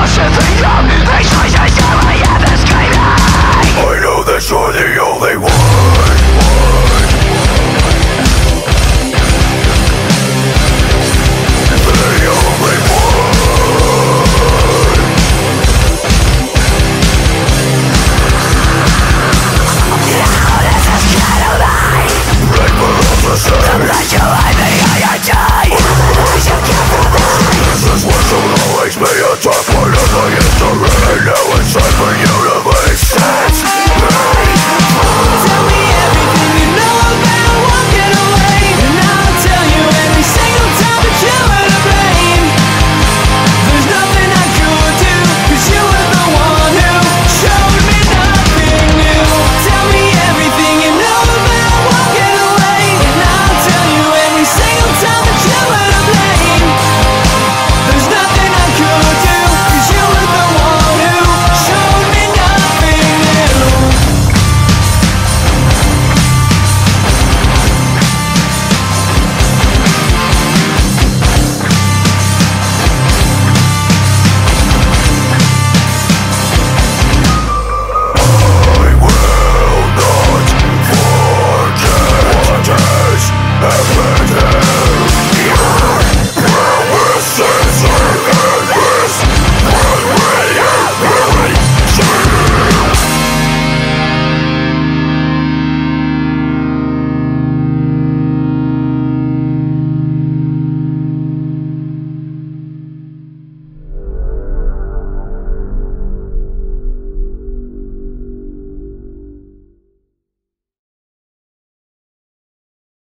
I know that you're the only one.